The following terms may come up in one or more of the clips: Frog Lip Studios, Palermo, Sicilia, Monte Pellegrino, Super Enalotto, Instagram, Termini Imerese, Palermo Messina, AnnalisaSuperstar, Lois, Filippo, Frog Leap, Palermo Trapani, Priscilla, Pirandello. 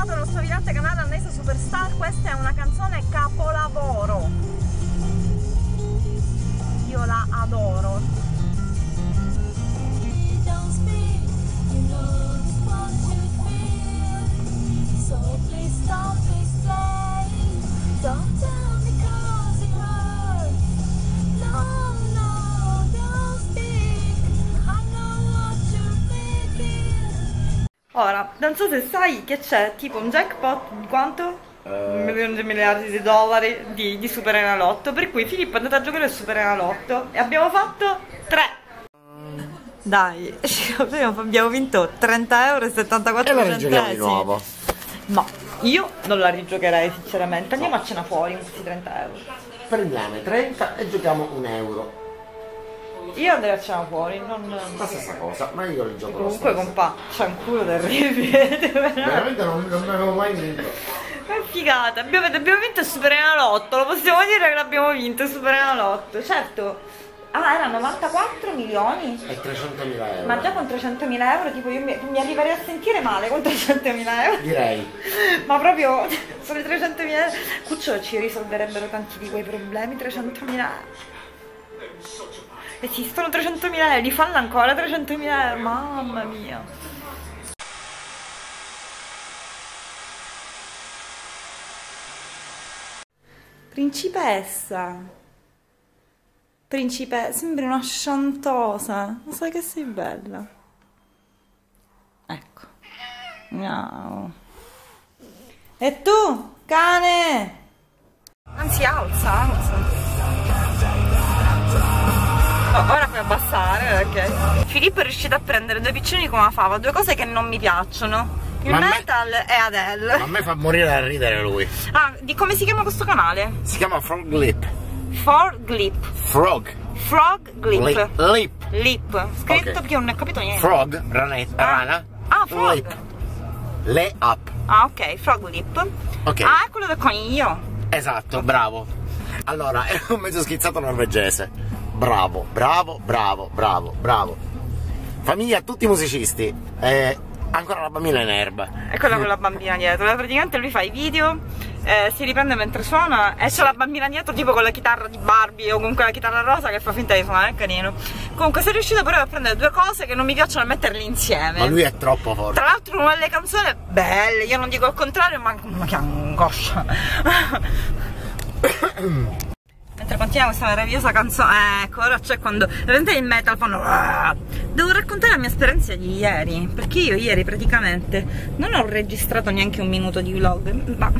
bentornato nel nostro vibrante canale AnnalisaSuperstar. Questa è una canzone capolavoro, io la adoro. Ora, non so se sai che c'è tipo un jackpot di quanto? $1.000.000.000 di Super Enalotto, per cui Filippo è andato a giocare al Super Enalotto e abbiamo fatto 3. Dai, abbiamo vinto €30,74. E la rigiochiamo di nuovo? No, io non la rigiocherei sinceramente. Andiamo a cena fuori con questi €30. Prendiamo 30 e giochiamo €1. Io andrei a cena fuori, non... La stessa cosa, ma io li gioco lo stesso. Comunque compà, c'è un culo terribile. Veramente non ne avevo mai vinto. Ma è figata, abbiamo vinto il Super Enalotto, lo possiamo dire che l'abbiamo vinto il Super Enalotto, certo. Ah, era 94 milioni? E 300.000 euro. Ma già con 300.000 euro, tipo io mi arriverei a sentire male con 300.000 euro. Direi. Ma proprio, sono i 300.000 euro. Cucciolo, ci risolverebbero tanti di quei problemi, 300.000 euro. Esistono 300.000 euro, li fanno ancora 300.000 euro, mamma mia. Principessa. Principessa, sembri una sciantosa, lo sai che sei bella. Ecco. No. E tu, cane? Non si alza, non so. Ora puoi abbassare, ok. Filippo è riuscito a prendere due piccioni come la fava, due cose che non mi piacciono. Il metal e Adele. Ma a me fa morire da ridere lui. Ah, di come si chiama questo canale? Si chiama Frog Leap. Frog Leap. Frog. Frog Leap. Leap. Leap. Scritto perché non ne ho capito niente. Frog, rana. Ah, Frog. Leap. Le up. Ah, ok, Frog Leap. Ok. Ah, è quello del coniglio. Esatto, bravo. Allora, è un mezzo schizzato norvegese. Bravo, bravo, bravo, bravo, bravo. Famiglia, tutti musicisti. Ancora la bambina in erba. È quella con la bambina dietro. Praticamente lui fa i video, si riprende mentre suona e c'è la bambina dietro tipo con la chitarra di Barbie o con quella chitarra rosa che fa finta di suonare, è carino. Comunque sei riuscito però a prendere due cose che non mi piacciono e metterle insieme. Ma lui è troppo forte. Tra l'altro una delle canzoni belle, io non dico il contrario, ma che angoscia. Mentre continua questa meravigliosa canzone, ecco, ora c'è quando veramente il metal fanno. Devo raccontare la mia esperienza di ieri, perché io ieri praticamente non ho registrato neanche un minuto di vlog, ma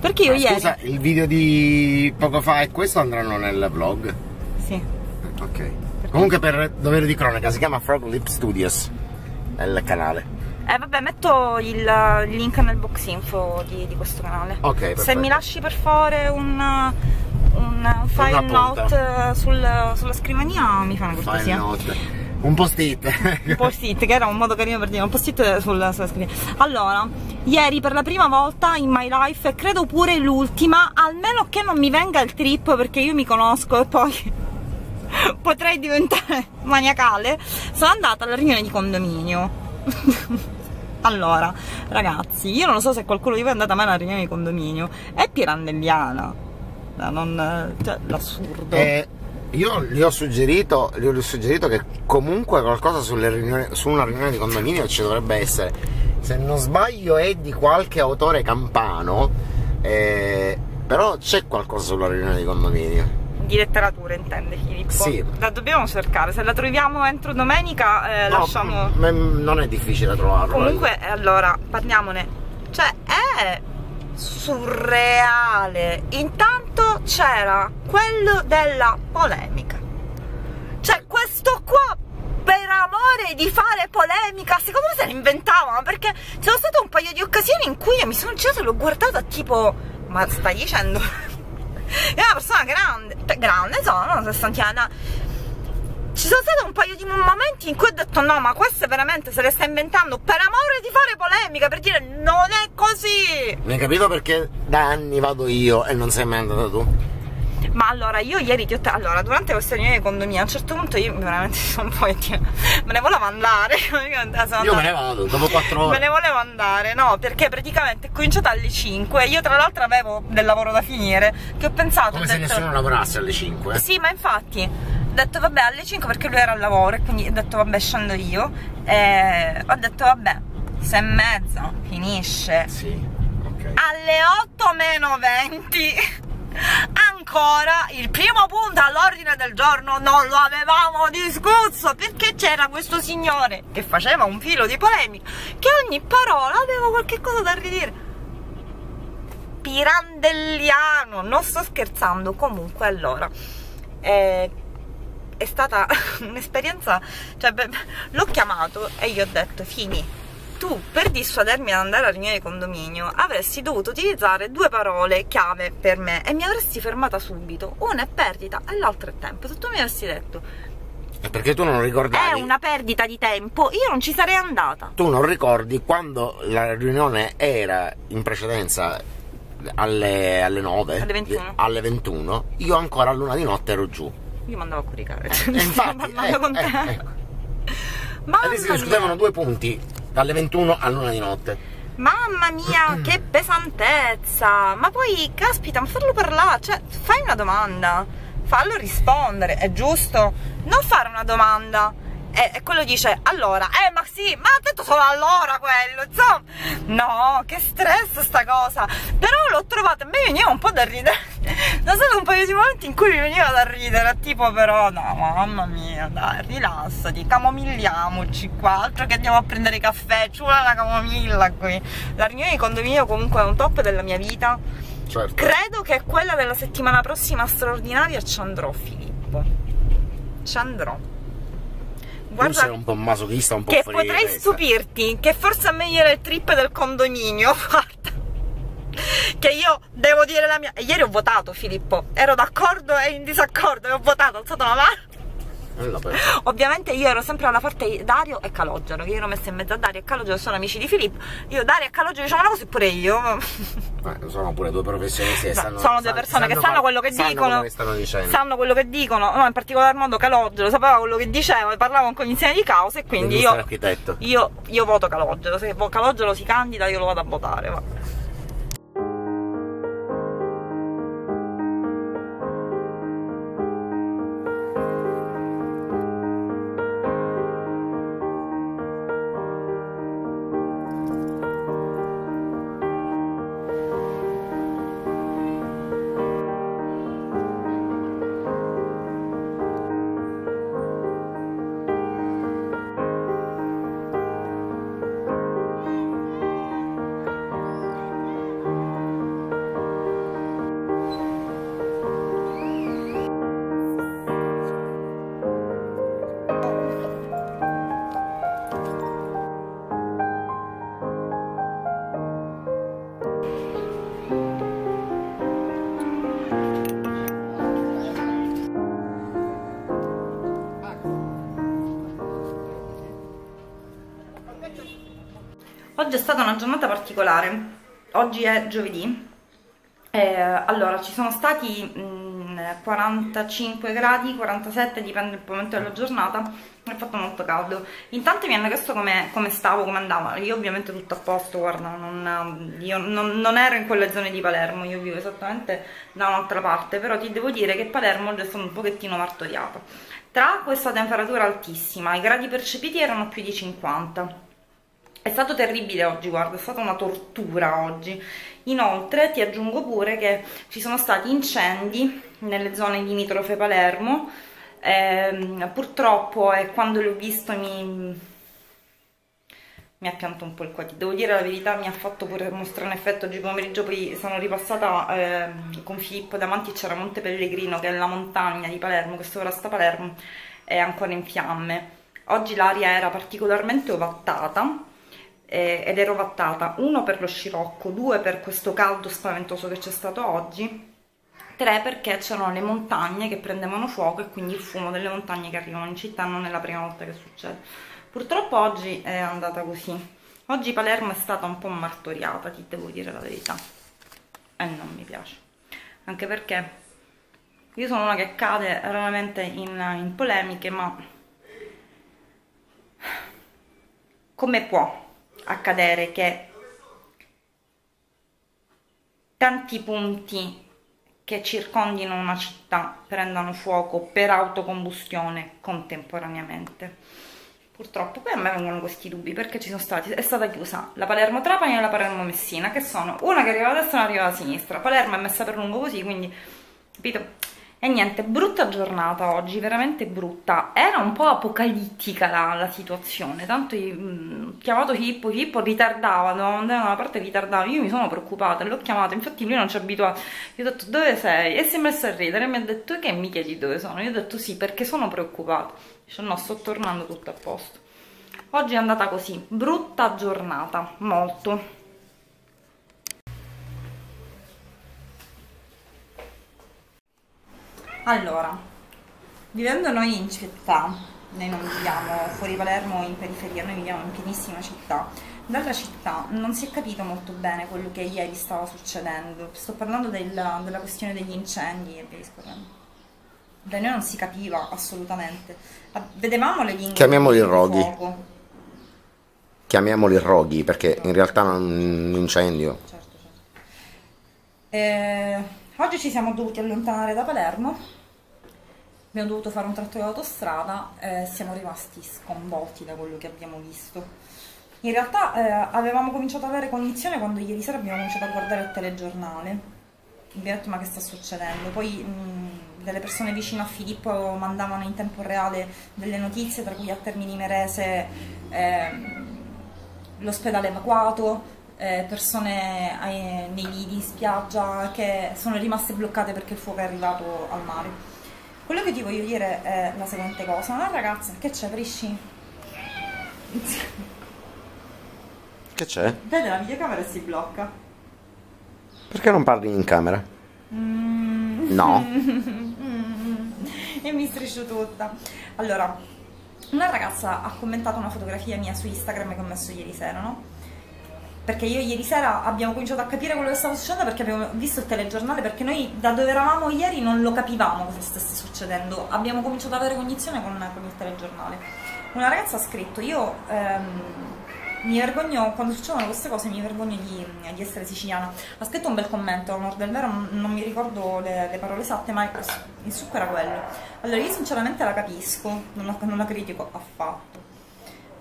perché io ieri. Scusa, il video di poco fa e questo andranno nel vlog? Sì. Ok. Perché? Comunque per dovere di cronaca si chiama Frog Lip Studios, è il canale. Vabbè, metto il link nel box info di questo canale. Ok. Perfetto. Se mi lasci per favore un file note sulla scrivania mi fa una cortesia. Un post-it. Un post-it, che era un modo carino per dire un post-it sulla scrivania. Allora, ieri per la prima volta in my life, e credo pure l'ultima, almeno che non mi venga il trip, perché io mi conosco e poi potrei diventare maniacale, sono andata alla riunione di condominio. Allora, ragazzi, io non lo so se qualcuno di voi è andato a me alla riunione di condominio, è pirandelliana. Cioè, l'assurdo. Io gli ho suggerito che comunque qualcosa su una riunione di condominio ci dovrebbe essere. Se non sbaglio è di qualche autore campano, però c'è qualcosa sulla riunione di condominio. Di letteratura intende Filippo? Sì. La dobbiamo cercare, se la troviamo entro domenica lasciamo... Non è difficile trovarla. Comunque, allora, parliamone. Cioè, è... surreale. Intanto c'era quello della polemica. Cioè questo qua per amore di fare polemica, secondo me se l'inventavano, perché ci sono state un paio di occasioni in cui io mi sono incesa e l'ho guardata tipo, ma stai dicendo? È una persona grande, insomma, sessantina. Ci sono stati un paio di momenti in cui ho detto no, ma questo veramente se le sta inventando per amore di fare polemica, per dire non è così. Mi hai capito perché da anni vado io e non sei mai andata tu? Ma allora io ieri ti ho allora durante questa riunione di condominio a un certo punto io veramente sono un po' me ne volevo andare. Io me ne vado dopo 4 ore. Me ne volevo andare, no, perché praticamente è cominciata alle 5. Io tra l'altro avevo del lavoro da finire, che ho pensato come se nessuno lavorasse alle 5. Sì, ma infatti ho detto vabbè alle 5 perché lui era al lavoro, e quindi ho detto vabbè scendo io, e ho detto vabbè 6:30 finisce, sì, okay. Alle 8:20 ancora il primo punto all'ordine del giorno non lo avevamo discusso, perché c'era questo signore che faceva un filo di polemica, che ogni parola aveva qualche cosa da ridire, pirandelliano, non sto scherzando. Comunque allora è stata un'esperienza, cioè l'ho chiamato e gli ho detto fini, tu per dissuadermi ad andare alla riunione di condominio avresti dovuto utilizzare due parole chiave per me e mi avresti fermata subito, una è perdita e l'altra è tempo. Se tu mi avessi detto perché tu non ricordavi, è una perdita di tempo, io non ci sarei andata. Tu non ricordi quando la riunione era in precedenza alle 9, alle 21, io ancora all'1 di notte ero giù. Io mandavo a coricare, cioè, infatti, con te. Ecco. Adesso discutevano due punti dalle 21 all'1 di notte. Mamma mia, che pesantezza! Ma poi caspita, ma farlo parlare, cioè fai una domanda, fallo rispondere, è giusto? Non fare una domanda. E quello dice allora, ma sì, ma ha detto solo allora quello, insomma. No, che stress sta cosa. Però l'ho trovata, mi veniva un po' da ridere. Non so, un paio di momenti in cui mi veniva da ridere, tipo però no, mamma mia, dai, rilassati, camomilliamoci qua, altro che andiamo a prendere caffè, ci vuole la camomilla qui. La riunione di condominio comunque è un top della mia vita. Certo. Credo che quella della settimana prossima straordinaria ci andrò, Filippo. Ci andrò. Guarda, tu sei un po' masochista, un po' freddo. Che potrei stupirti, che forse è meglio le trip del condominio. Guarda, che io devo dire la mia. Ieri ho votato, Filippo, ero d'accordo e in disaccordo, e ho votato, ho alzato la mano. Ovviamente io ero sempre alla parte di Dario e Calogero, che io ero messa in mezzo a Dario e Calogero, sono amici di Filippo. Io Dario e Calogero diciamo una cosa e pure io. Sono pure due professionisti, sono due persone che sanno quello che dicono, sanno quello che dicono. No, in particolar modo Calogero sapeva quello che diceva, parlava con un insieme di cause, e quindi io voto Calogero. Se Calogero si candida io lo vado a votare, va. Oggi è stata una giornata particolare, oggi è giovedì, allora ci sono stati 45 gradi, 47, dipende dal momento della giornata, è fatto molto caldo. Intanto mi hanno chiesto come stavo, come andavo, io ovviamente tutto a posto, guarda, io non ero in quelle zone di Palermo, io vivo esattamente da un'altra parte, però ti devo dire che Palermo oggi è stato un pochettino martoriato, tra questa temperatura altissima, i gradi percepiti erano più di 50. È stato terribile oggi, guarda, è stata una tortura oggi. Inoltre ti aggiungo pure che ci sono stati incendi nelle zone limitrofe Palermo, purtroppo, e quando li ho visto mi ha pianto un po' il cuore, devo dire la verità, mi ha fatto pure uno strano effetto oggi pomeriggio. Poi sono ripassata con Filippo davanti, c'era Monte Pellegrino, che è la montagna di Palermo, che sovrasta Palermo, è ancora in fiamme. Oggi l'aria era particolarmente ovattata, ed ero vattata, 1 per lo scirocco, 2 per questo caldo spaventoso che c'è stato oggi, 3 perché c'erano le montagne che prendevano fuoco e quindi il fumo delle montagne che arrivano in città. Non è la prima volta che succede, purtroppo oggi è andata così. Oggi Palermo è stata un po' martoriata, ti devo dire la verità, e non mi piace, anche perché Io sono una che cade raramente in polemiche, ma come può accadere che tanti punti che circondino una città prendano fuoco per autocombustione contemporaneamente? Purtroppo poi a me vengono questi dubbi, perché ci sono stati, è stata chiusa la Palermo Trapani e la Palermo Messina, che sono una che arriva a destra e una arriva a sinistra. Palermo è messa per lungo così, quindi capito? E niente, brutta giornata oggi, veramente brutta. Era un po' apocalittica la situazione, tanto chiamato Filippo ritardava, doveva andare da una parte, ritardava, io mi sono preoccupata, l'ho chiamato, infatti lui non ci è abituato, io ho detto dove sei? E si è messo a ridere e mi ha detto che mi chiedi dove sono? Io ho detto sì, perché sono preoccupata, dice no, sto tornando, tutto a posto. Oggi è andata così, brutta giornata, molto. Allora, vivendo noi in città, noi non viviamo fuori Palermo in periferia, noi viviamo in pienissima città. Dalla città non si è capito molto bene quello che ieri stava succedendo. Sto parlando della questione degli incendi e via discorrendo. Da noi non si capiva assolutamente. Vedevamo le linee. Chiamiamoli roghi. Chiamiamoli roghi, perché in realtà è un incendio. Certo, certo. Oggi ci siamo dovuti allontanare da Palermo, abbiamo dovuto fare un tratto di autostrada e siamo rimasti sconvolti da quello che abbiamo visto. In realtà avevamo cominciato ad avere cognizione quando ieri sera abbiamo cominciato a guardare il telegiornale. Abbiamo detto ma che sta succedendo? Poi delle persone vicino a Filippo mandavano in tempo reale delle notizie, tra cui a Termini Imerese l'ospedale evacuato, persone nei lidi in spiaggia che sono rimaste bloccate perché il fuoco è arrivato al mare. Quello che ti voglio dire è la seguente cosa: una ragazza, che c'è Prisci? Che c'è? Vede la videocamera e si blocca. Perché non parli in camera? No. E mi striscio tutta. Allora, una ragazza ha commentato una fotografia mia su Instagram che ho messo ieri sera, no? Perché io ieri sera abbiamo cominciato a capire quello che stava succedendo perché abbiamo visto il telegiornale, perché noi da dove eravamo ieri non lo capivamo cosa stesse succedendo, abbiamo cominciato ad avere cognizione con il telegiornale. Una ragazza ha scritto: io mi vergogno, quando succedono queste cose mi vergogno di essere siciliana. Ha scritto un bel commento, onor del vero non mi ricordo le parole esatte, ma il succo era quello. Allora io sinceramente la capisco, non la critico affatto.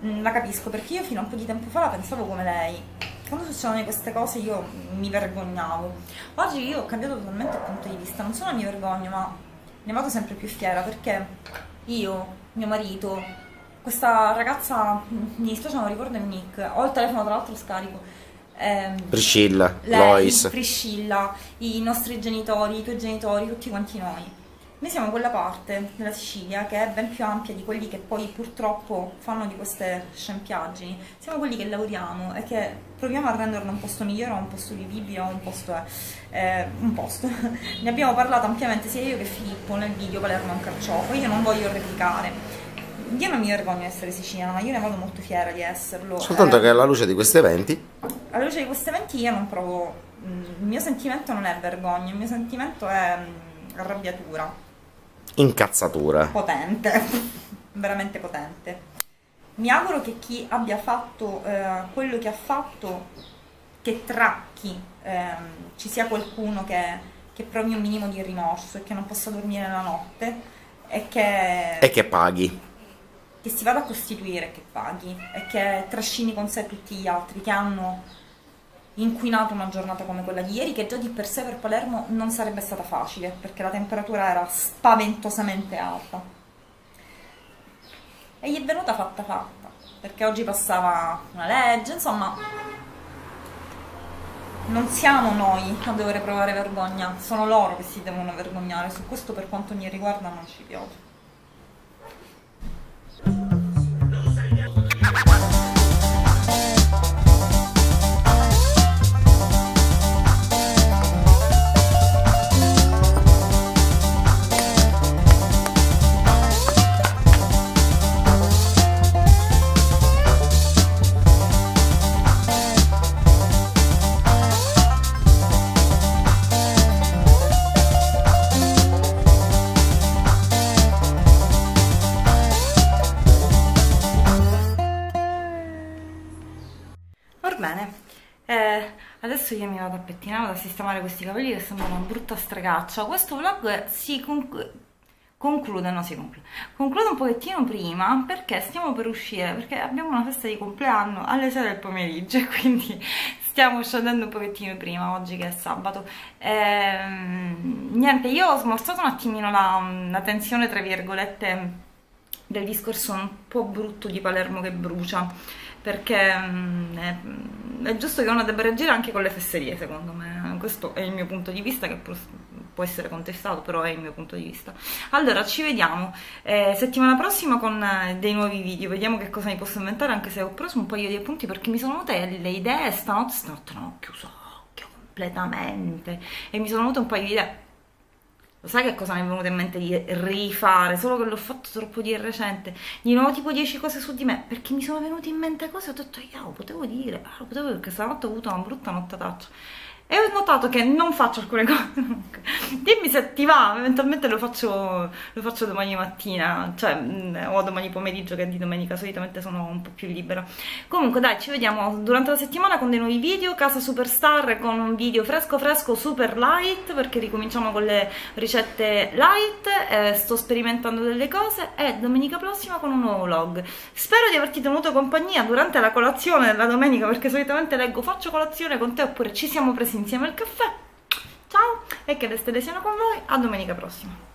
La capisco, perché io fino a un po' di tempo fa la pensavo come lei. Quando succedevano queste cose io mi vergognavo. Oggi io ho cambiato totalmente il punto di vista, non solo mi vergogno, ma ne vado sempre più fiera, perché io, mio marito, questa ragazza, mi dispiace non ricordo il nick, ho il telefono tra l'altro scarico, Priscilla, Lois, Priscilla, i nostri genitori, i tuoi genitori, tutti quanti noi. Noi siamo quella parte della Sicilia che è ben più ampia di quelli che poi purtroppo fanno di queste scempiaggini. Siamo quelli che lavoriamo e che proviamo a renderlo un posto migliore, un posto vivibile, un posto Ne abbiamo parlato ampiamente sia io che Filippo nel video Palermo è un carciofo. Io non voglio replicare. Io non mi vergogno di essere siciliana, ma io ne vado molto fiera di esserlo. Soltanto che alla luce di questi eventi. Alla luce di questi eventi io non provo. Il mio sentimento non è vergogna, il mio sentimento è arrabbiatura. Incazzatura potente, veramente potente. Mi auguro che chi abbia fatto quello che ha fatto, che tracchi, ci sia qualcuno che provi un minimo di rimorso e che non possa dormire la notte e che paghi, che si vada a costituire, che paghi e che trascini con sé tutti gli altri che hanno inquinato una giornata come quella di ieri, che già di per sé per Palermo non sarebbe stata facile perché la temperatura era spaventosamente alta e gli è venuta fatta perché oggi passava una legge, insomma non siamo noi a dover provare vergogna, sono loro che si devono vergognare. Su questo per quanto mi riguarda non ci piove. Bene, adesso io mi vado a pettinare, a sistemare questi capelli che sembrano una brutta stregaccia. Questo vlog si conclude un pochettino prima, perché stiamo per uscire, perché abbiamo una festa di compleanno alle 6 del pomeriggio, quindi stiamo scendendo un pochettino prima, oggi che è sabato. Niente, io ho smorzato un attimino la tensione, tra virgolette, del discorso un po' brutto di Palermo che brucia, perché è giusto che uno debba reagire anche con le fesserie, secondo me. Questo è il mio punto di vista, che può essere contestato, però è il mio punto di vista. Allora, ci vediamo settimana prossima con dei nuovi video, vediamo che cosa mi posso inventare, anche se ho preso un paio di appunti perché mi sono venute le idee stanotte non ho chiuso occhio completamente e mi sono venute un paio di idee. Lo sai che cosa mi è venuto in mente di rifare? Solo che l'ho fatto troppo di recente. Di nuovo tipo 10 cose su di me, perché mi sono venute in mente cose, ho detto io lo potevo dire, perché stanotte ho avuto una brutta nottataccia. E ho notato che non faccio alcune cose. Dimmi se ti va, eventualmente lo faccio domani mattina, cioè o domani pomeriggio, che di domenica solitamente sono un po' più libera. Comunque dai, ci vediamo durante la settimana con dei nuovi video, casa Superstar con un video fresco fresco super light, perché ricominciamo con le ricette light, sto sperimentando delle cose, e domenica prossima con un nuovo vlog. Spero di averti tenuto compagnia durante la colazione della domenica, perché solitamente leggo "faccio colazione con te" oppure "ci siamo presi insieme al caffè". Ciao, e che le stelle siano con voi, a domenica prossima.